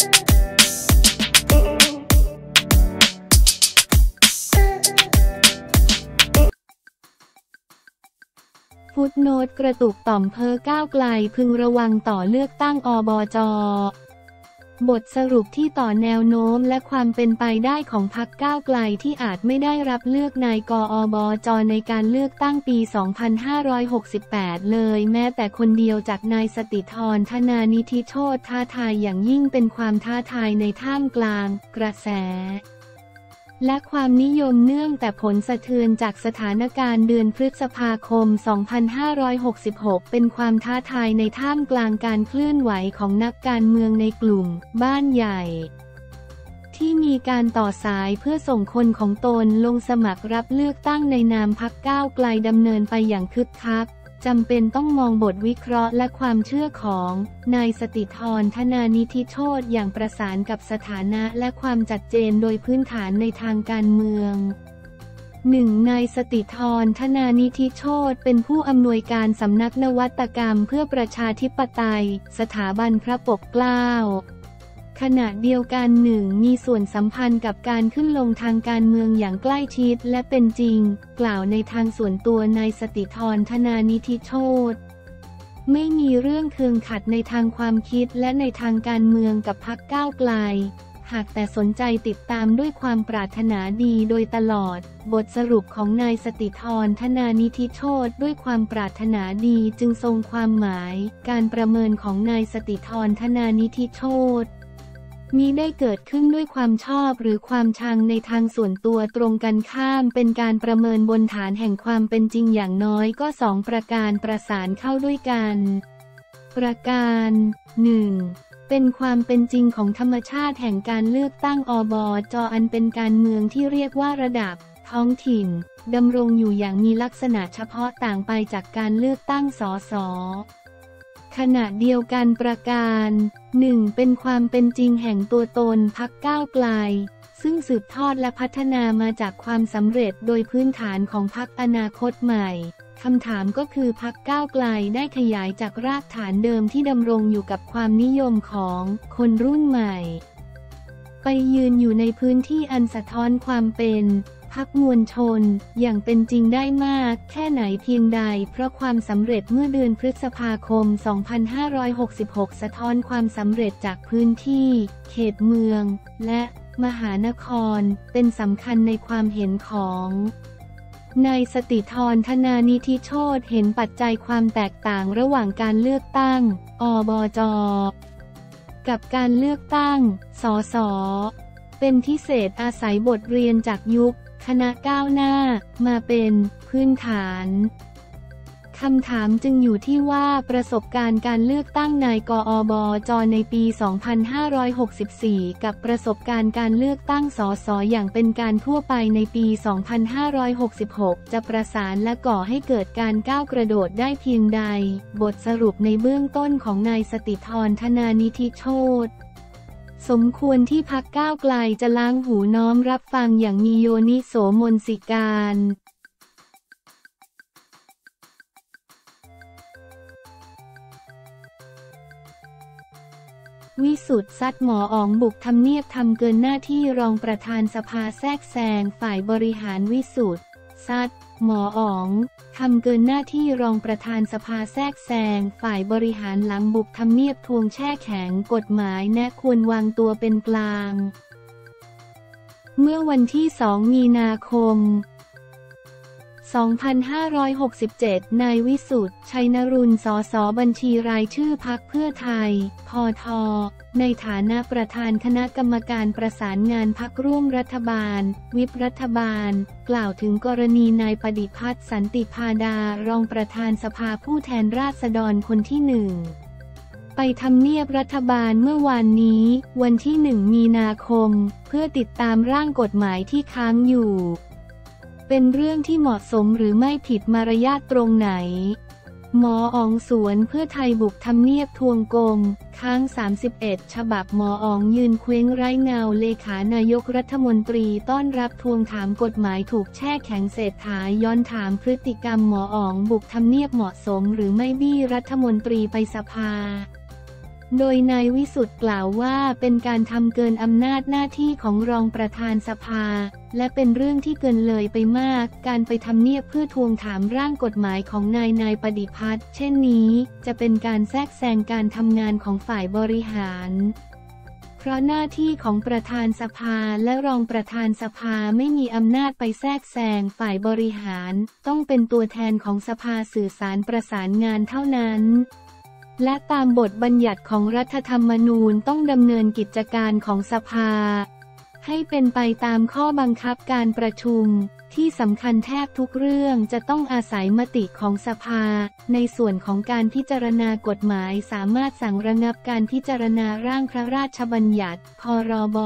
ฟุตโนตกระตุกต่อมเพ้อก้าวไกลพึงระวังต่อเลือกตั้งอบจ.บทสรุปที่ต่อแนวโน้มและความเป็นไปได้ของพรรคก้าวไกลที่อาจไม่ได้รับเลือกนายกอบจ.ในการเลือกตั้งปี 2568 เลยแม้แต่คนเดียวจากนายสติธร ธนานิธิโชติท้าทายอย่างยิ่งเป็นความท้าทายในท่ามกลางกระแสและความนิยมเนื่องแต่ผลสะเทือนจากสถานการณ์เดือนพฤษภาคม 2566 เป็นความท้าทายในท่ามกลางการเคลื่อนไหวของนักการเมืองในกลุ่มบ้านใหญ่ที่มีการต่อสายเพื่อส่งคนของตนลงสมัครรับเลือกตั้งในนามพรรคก้าวไกลดำเนินไปอย่างคึกคักจำเป็นต้องมองบทวิเคราะห์และความเชื่อของนายสติธร ธนานิธิโชติอย่างประสานกับสถานะและความชัดเจนโดยพื้นฐานในทางการเมือง 1. นายสติธร ธนานิธิโชติเป็นผู้อำนวยการสำนักนวัตกรรมเพื่อประชาธิปไตยสถาบันพระปกเกล้าขณะเดียวกัน 1. มีส่วนสัมพันธ์กับการขึ้นลงทางการเมืองอย่างใกล้ชิดและเป็นจริงกล่าวในทางส่วนตัวนายสติธร ธนานิธิโชติไม่มีเรื่องเคืองขัดในทางความคิดและในทางการเมืองกับพรรคก้าวไกลหากแต่สนใจติดตามด้วยความปรารถนาดีโดยตลอดบทสรุปของนายสติธร ธนานิธิโชติด้วยความปรารถนาดีจึงทรงความหมายการประเมินของนายสติธร ธนานิธิโชติมิได้เกิดขึ้นด้วยความชอบหรือความชังในทางส่วนตัวตรงกันข้ามเป็นการประเมินบนฐานแห่งความเป็นจริงอย่างน้อยก็สองประการประสานเข้าด้วยกันประการ 1. เป็นความเป็นจริงของธรรมชาติแห่งการเลือกตั้งอบจ.อันเป็นการเมืองที่เรียกว่าระดับท้องถิ่นดำรงอยู่อย่างมีลักษณะเฉพาะต่างไปจากการเลือกตั้งส.ส.ขณะเดียวกันประการ 1. เป็นความเป็นจริงแห่งตัวตนพรรคก้าวไกลซึ่งสืบทอดและพัฒนามาจากความสำเร็จโดยพื้นฐานของพรรคอนาคตใหม่คำถามก็คือพรรคก้าวไกลได้ขยายจากรากฐานเดิมที่ดำรงอยู่กับความนิยมของคนรุ่นใหม่ไปยืนอยู่ในพื้นที่อันสะท้อนความเป็นพรรคมวลชนอย่างเป็นจริงได้มากแค่ไหนเพียงใดเพราะความสำเร็จเมื่อเดือนพฤษภาคม 2566 สะท้อนความสำเร็จจากพื้นที่เขตเมืองและมหานครเป็นสำคัญในความเห็นของนายสติธร ธนานิธิโชติเห็นปัจจัยความแตกต่างระหว่างการเลือกตั้งอบจ.กับการเลือกตั้งส.ส.เป็นพิเศษอาศัยบทเรียนจากยุคคณะก้าวหน้ามาเป็นพื้นฐานคำถามจึงอยู่ที่ว่าประสบการณ์การเลือกตั้งนายกอบจ.ในปี 2564 กับประสบการณ์การเลือกตั้งส.ส.อย่างเป็นการทั่วไปในปี 2566 จะประสานและก่อให้เกิดการก้าวกระโดดได้เพียงใดบทสรุปในเบื้องต้นของนายสติธร ธนานิธิโชติสมควรที่พรรคก้าวไกลจะล้างหูน้อมรับฟังอย่างมีโยนิโสมนสิการวิสุทธิ์ซัดหมออ๋องบุกทำเนียบทำเกินหน้าที่รองประธานสภาแทรกแซงฝ่ายบริหารวิสุทธิ์ซัดหมออ๋องทำเกินหน้าที่รองประธานสภาแทรกแซงฝ่ายบริหารหลังบุกทำเนียบทวงแช่แข็งกฎหมายแนะควรวางตัวเป็นกลางเมื่อวันที่ 2 มีนาคม 2567 นายวิสุทธิ์ ชัยนรุน ส.ส.บัญชีรายชื่อพรรคเพื่อไทย พท.ในฐานะประธานคณะกรรมการประสานงานพรรคร่วมรัฐบาลวิปรัฐบาลกล่าวถึงกรณีนายปฏิพัฒน์ สันติพาดารองประธานสภาผู้แทนราษฎรคนที่1ไปทำเนียบรัฐบาลเมื่อวานนี้วันที่ 1 มีนาคมเพื่อติดตามร่างกฎหมายที่ค้างอยู่เป็นเรื่องที่เหมาะสมหรือไม่ผิดมารยาทตรงไหนหมออ๋องสวนเพื่อไทยบุกทำเนียบทวงกลมค้าง31ฉบับหมออ๋องยืนเคว้งไร้เงาเลขานายกรัฐมนตรีต้อนรับทวงถามกฎหมายถูกแช่แข็งเศรษฐาย้อนถามพฤติกรรมหมออ๋องบุกทำเนียบเหมาะสมหรือไม่บี้รัฐมนตรีไปสภา โดยนายวิสุทธิ์กล่าวว่าเป็นการทำเกินอำนาจหน้าที่ของรองประธานสภาและเป็นเรื่องที่เกินเลยไปมากการไปทำเนียบเพื่อทวงถามร่างกฎหมายของนายปฏิพัฒน์เช่นนี้จะเป็นการแทรกแซงการทำงานของฝ่ายบริหารเพราะหน้าที่ของประธานสภาและรองประธานสภาไม่มีอำนาจไปแทรกแซงฝ่ายบริหารต้องเป็นตัวแทนของสภาสื่อสารประสานงานเท่านั้นและตามบทบัญญัติของรัฐธรรมนูญต้องดำเนินกิจการของสภาให้เป็นไปตามข้อบังคับการประชุมที่สำคัญแทบทุกเรื่องจะต้องอาศัยมติของสภาในส่วนของการพิจารณากฎหมายสามารถสั่งระงับการพิจารณาร่างพระราชบัญญัติพ.ร.บ.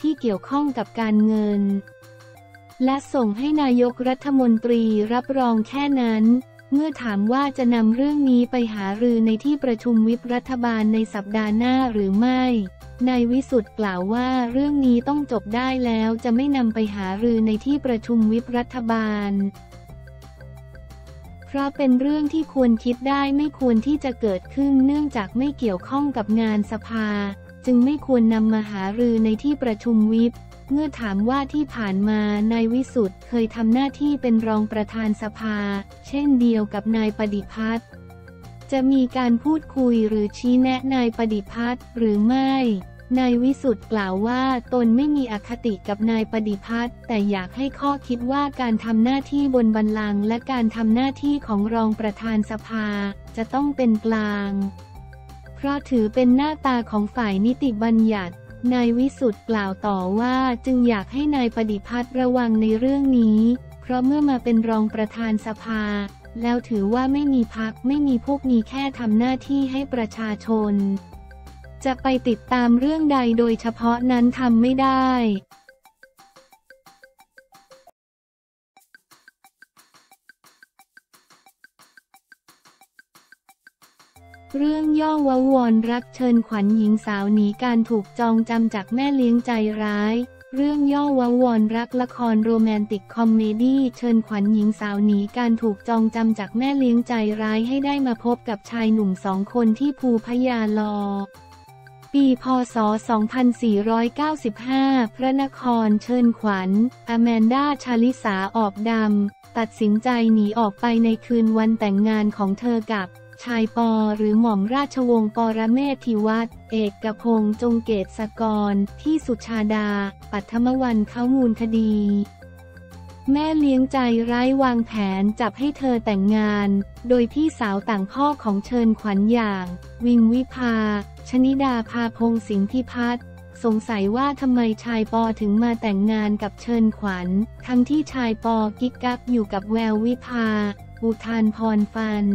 ที่เกี่ยวข้องกับการเงินและส่งให้นายกรัฐมนตรีรับรองแค่นั้นเมื่อถามว่าจะนำเรื่องนี้ไปหารือในที่ประชุมวิปรัฐบาลในสัปดาห์หน้าหรือไม่นายวิสุทธิ์กล่าวว่าเรื่องนี้ต้องจบได้แล้วจะไม่นำไปหารือในที่ประชุมวิปรัฐบาลเพราะเป็นเรื่องที่ควรคิดได้ไม่ควรที่จะเกิดขึ้นเนื่องจากไม่เกี่ยวข้องกับงานสภาจึงไม่ควรนำมาหารือในที่ประชุมวิปเมื่อถามว่าที่ผ่านมานายวิสุทธิ์เคยทำหน้าที่เป็นรองประธานสภาเช่นเดียวกับนายปฏิพัฒน์จะมีการพูดคุยหรือชี้แนะนายปฏิพัฒน์หรือไม่นายวิสุทธิ์กล่าวว่าตนไม่มีอคติกับนายปฏิพัฒน์แต่อยากให้ข้อคิดว่าการทำหน้าที่บนบัลลังก์และการทำหน้าที่ของรองประธานสภาจะต้องเป็นกลางเพราะถือเป็นหน้าตาของฝ่ายนิติบัญญัตินายวิสุทธิ์กล่าวต่อว่าจึงอยากให้นายปฏิพัฒน์ระวังในเรื่องนี้เพราะเมื่อมาเป็นรองประธานสภาแล้วถือว่าไม่มีพรรคไม่มีพวกนี้แค่ทำหน้าที่ให้ประชาชนจะไปติดตามเรื่องใดโดยเฉพาะนั้นทำไม่ได้เรื่องย่อวาวรรักเชิญขวัญหญิงสาวหนีการถูกจองจำจากแม่เลี้ยงใจร้ายเรื่องย่อวาวรรักละครโรแมนติกคอมเมดี้เชิญขวัญหญิงสาวหนีการถูกจองจำจากแม่เลี้ยงใจร้ายให้ได้มาพบกับชายหนุ่ม2 คนที่ภูพยาลอปีพ.ศ. 2495 พระนครเชิญขวัญอแมนดาชาลิสาออกดำตัดสินใจหนีออกไปในคืนวันแต่งงานของเธอกับชายปอหรือหม่อมราชวงศ์ปรเมศทิวัฒน์เอกพงษ์จงเกษสกรที่สุชาดาปัทมวันเขามูลคดีแม่เลี้ยงใจร้ายวางแผนจับให้เธอแต่งงานโดยพี่สาวต่างพ่อของเชิญขวัญอย่างวิงวิภาชนิดาภาพงศ์สิงห์พิพัฒน์สงสัยว่าทำไมชายปอถึงมาแต่งงานกับเชิญขวัญทั้งที่ชายปอกิ๊กกักอยู่กับแวววิภาอุทานพรฟัน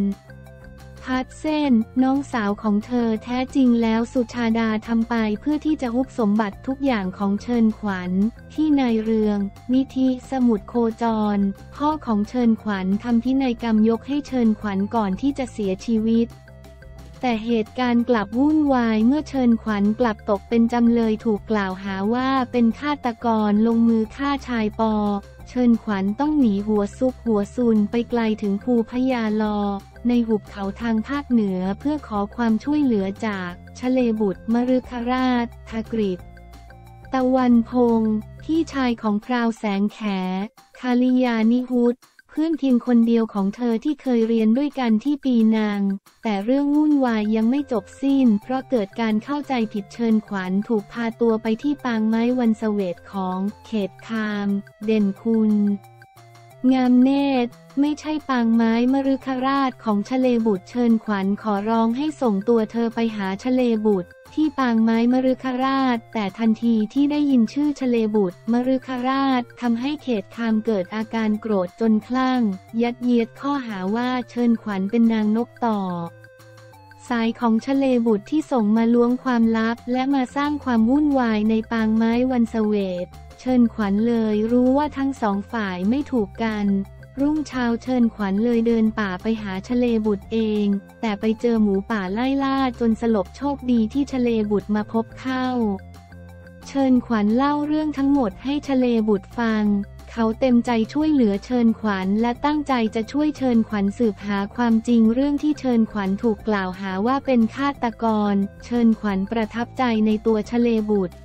พัดเส้นน้องสาวของเธอแท้จริงแล้วสุชาดาทำไปเพื่อที่จะฮุบสมบัติทุกอย่างของเชิญขวัญที่นายเรืองนิธิสมุทรโคจรพ่อของเชิญขวัญทำพินัยกรรมยกให้เชิญขวัญก่อนที่จะเสียชีวิตแต่เหตุการณ์กลับวุ่นวายเมื่อเชิญขวัญกลับตกเป็นจำเลยถูกกล่าวหาว่าเป็นฆาตกรลงมือฆ่าชายปอเชิญขวัญต้องหนีหัวซุกหัวซุนไปไกลถึงภูพยาลอในหุบเขาทางภาคเหนือเพื่อขอความช่วยเหลือจากชเลบุตรมฤคราชทกฤษตะวันพงษ์พี่ชายของพราวแสงแขคาลิยานิหุตเพื่อนเพียงคนเดียวของเธอที่เคยเรียนด้วยกันที่ปีนังแต่เรื่องวุ่นวายยังไม่จบสิ้นเพราะเกิดการเข้าใจผิดเชิญขวัญถูกพาตัวไปที่ปางไม้วันเสวตของเขตคามเด่นคุณงามเนตรไม่ใช่ปางไม้มฤคราชของชเลบุตรเชิญขวัญขอร้องให้ส่งตัวเธอไปหาชเลบุตรที่ปางไม้มฤคราชแต่ทันทีที่ได้ยินชื่อชเลบุตรมฤคราชทำให้เขตคามเกิดอาการโกรธจนคลั่งยัดเยียดข้อหาว่าเชิญขวัญเป็นนางนกต่อสายของชเลบุตรที่ส่งมาล้วงความลับและมาสร้างความวุ่นวายในปางไม้วันเสวตเชิญขวัญเลยรู้ว่าทั้งสองฝ่ายไม่ถูกกันรุ่งเช้าเชิญขวัญเลยเดินป่าไปหาชเลบุตรเองแต่ไปเจอหมูป่าไล่ล่าจนสลบโชคดีที่ชเลบุตรมาพบเข้าเชิญขวัญเล่าเรื่องทั้งหมดให้ชเลบุตรฟัง เขาเต็มใจช่วยเหลือเชิญขวัญและตั้งใจจะช่วยเชิญขวัญสืบหาความจริงเรื่องที่เชิญขวัญถูกกล่าวหาว่าเป็นฆาตกรเชิญขวัญประทับใจในตัวชเลบุตร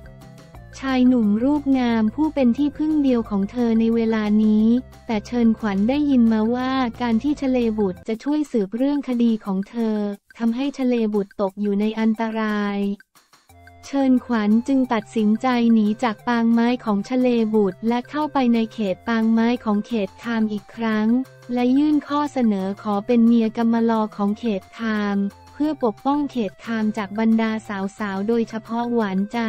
ชายหนุ่มรูปงามผู้เป็นที่พึ่งเดียวของเธอในเวลานี้แต่เชิญขวัญได้ยินมาว่าการที่ชเลบุตรจะช่วยสืบเรื่องคดีของเธอทำให้ชเลบุตรตกอยู่ในอันตรายเชิญขวัญจึงตัดสินใจหนีจากปางไม้ของชเลบุตรและเข้าไปในเขตปางไม้ของเขตคามอีกครั้งและยื่นข้อเสนอขอเป็นเมียกำมะลอของเขตคามเพื่อปกป้องเขตคามจากบรรดาสาวๆโดยเฉพาะหวานใจ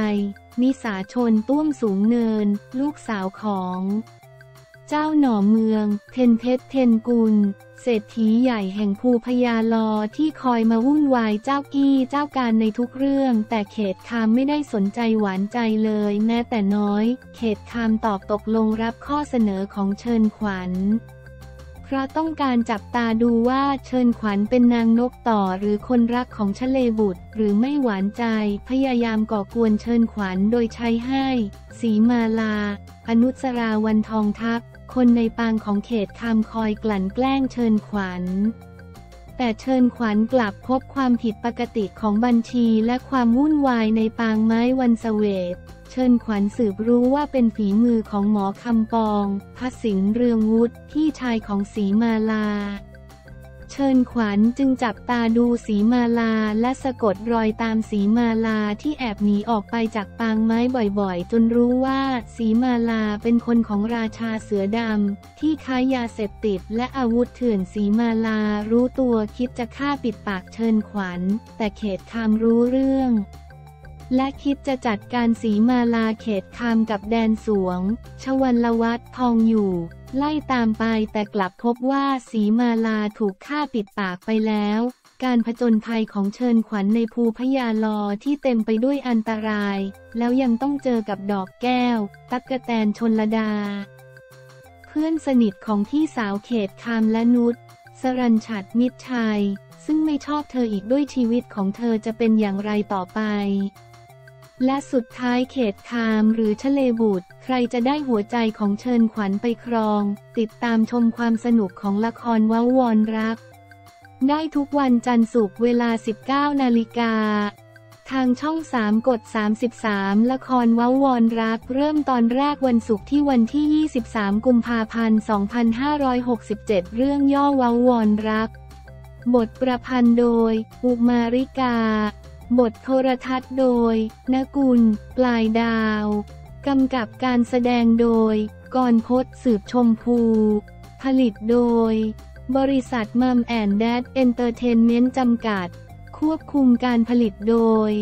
นิสาชนต้วมสูงเนินลูกสาวของเจ้าหน่อเมืองเทนเพชรเทนกุลเศรษฐีใหญ่แห่งภูพญาลอที่คอยมาวุ่นวายเจ้ากี้เจ้าการในทุกเรื่องแต่เขตคามไม่ได้สนใจหวานใจเลยแม้แต่น้อยเขตคามตอบตกลงรับข้อเสนอของเชิญขวัญเพราะต้องการจับตาดูว่าเชิญขวัญเป็นนางนกต่อหรือคนรักของชเลบุตรหรือไม่หวานใจพยายามก่อกวนเชิญขวัญโดยใช้ให้สีมาลาอนุสราวันทองทักคนในปางของเขตคามคอยกลั่นแกล้งเชิญขวัญแต่เชิญขวัญกลับพบความผิดปกติของบัญชีและความวุ่นวายในปางไม้วันเสวตเชิญขวัญสืบรู้ว่าเป็นฝีมือของหมอคำปองพระสิงห์เรืองวุฒิพี่ชายของสีมาลาเชิญขวัญจึงจับตาดูสีมาลาและสะกดรอยตามสีมาลาที่แอบหนีออกไปจากปางไม้บ่อยๆจนรู้ว่าสีมาลาเป็นคนของราชาเสือดำที่ค้ายาเสพติดและอาวุธเถื่อนสีมาลารู้ตัวคิดจะฆ่าปิดปากเชิญขวัญแต่เขตคามรู้เรื่องและคิดจะจัดการสีมาลาเขตคามกับแดนสวงชวันละวัฒน์ทองอยู่ไล่ตามไปแต่กลับพบว่าสีมาลาถูกฆ่าปิดปากไปแล้วการผจญภัยของเชิญขวัญในภูพญาลอที่เต็มไปด้วยอันตรายแล้วยังต้องเจอกับดอกแก้วตั๊กแตนชลดาเพื่อนสนิทของพี่สาวเขตคามและนุชสรัญชัดมิตรชัยซึ่งไม่ชอบเธออีกด้วยชีวิตของเธอจะเป็นอย่างไรต่อไปและสุดท้ายเขตคามหรือชเลบุตรใครจะได้หัวใจของเชิญขวัญไปครองติดตามชมความสนุกของละครว้าววอนรักได้ทุกวันจันทร์ศุกร์เวลา 19:00 น.ทางช่อง3กด33ละครว้าววอนรักเริ่มตอนแรกวันศุกร์ที่วันที่23กุมภาพันธ์2567เรื่องย่อว้าววอนรักบทประพันธ์โดยอุมาริกาบทโทรทัศน์โดยนกุลปลายดาวกำกับการแสดงโดยกรพจน์สืบชมพูผลิตโดยบริษัทมัมแอนด์แดดเอนเตอร์เทนเมนต์จำกัดควบคุมการผลิตโดย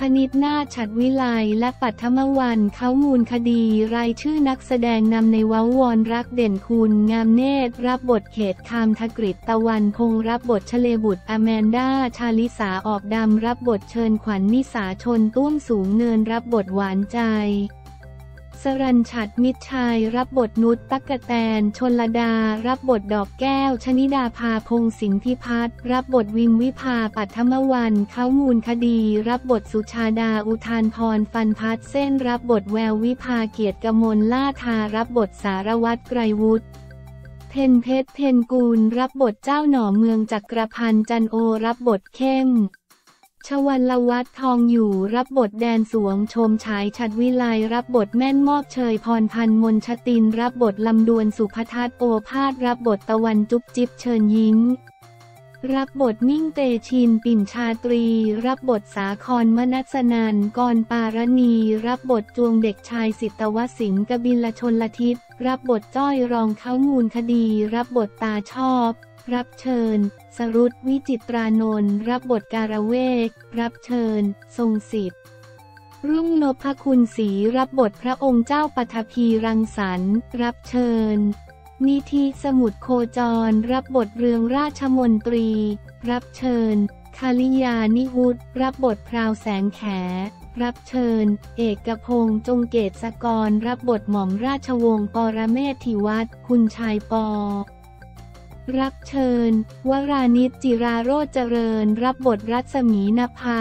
ธนิตนาถ ฉัตรวิไลและปัทมวรรณเขามูลคดีรายชื่อนักแสดงนำในว้าววอนรักเด่นคุณงามเนตรรับบทเขตคามธกฤตตะวันพงษ์รับบทชเลบุตรอแมนดาชาลิสาออกดำรับบทเชิญขวัญนิสาชนต้วมสูงเนินรับบทหวานใจสรัญชัดมิตรชัยรับบทนุชตั๊กแตนชลดารับบทดอกแก้วชนิดาภาพงศ์สินธิพัฒน์รับบทวินวิภาปัทมวรรณเขามูลคดีรับบทสุชาดาอุทานพรฟันพัดเส้นรับบทแวววิภาเกียรติกมลล่าทารับบทสารวัตรไกรวุฒิเทนเพชรเทนกูลรับบทเจ้าหน่อเมืองจักรพันธ์จันโอรับบทเข้มชวันละวัฒน์ทองอยู่รับบทแดนสวงชมฉายฉัตรวิไลรับบทแม่นมอบเชยพรพันธ์มนชตินรับบทลำดวนสุภทัศน์โอภาสรับบทตะวันจุ๊บจิ๊บเชิญยิ้มรับบทมิ่งเตชินปิ่นชาตรีรับบทสาครมนัสนันกรปารณีรับบทจวงเด็กชายสิทธวสิงห์กบิลชนละทิศรับบทจ้อยรองเขามูลคดีรับบทตาชอบรับเชิญสรุตวิจิตรานนท์รับบทการเวกรับเชิญทรงศิษย์รุ่งนพคุณศรีรับบทพระองค์เจ้าปฐพีรังสรรค์รับเชิญนิธิสมุทรโคจรรับบทเรืองราชมนตรีรับเชิญคาลิยานิวุฒิรับบทพราวแสงแขรับเชิญเอกพงษ์จงเกษสกรรับบทหม่อมราชวงศ์ปรเมศถิวัฒน์คุณชายปอรับเชิญวรานิชจิราโรจน์เจริญรับบทรัศมีนภา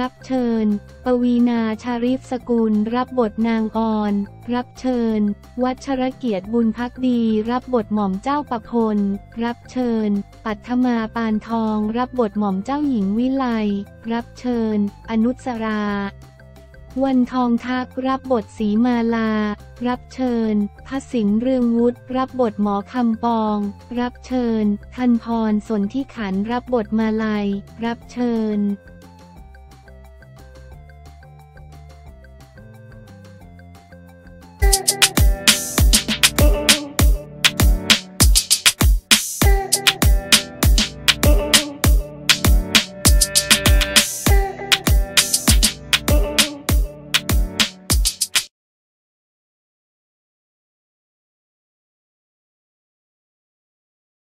รับเชิญปวีณาชาริฟสกุลรับบทนางอรรับเชิญวัชรเกียรติบุญภักดีรับบทหม่อมเจ้าประพลรับเชิญปัทมาปานทองรับบทหม่อมเจ้าหญิงวิไลรับเชิญอนุสราวันทองทักรับบทศรีมาลารับเชิญพสิงห์เรืองวุฒิรับบทหมอคำปองรับเชิญธัญพรสนธิขันธ์รับบทมาลัยรับเชิญ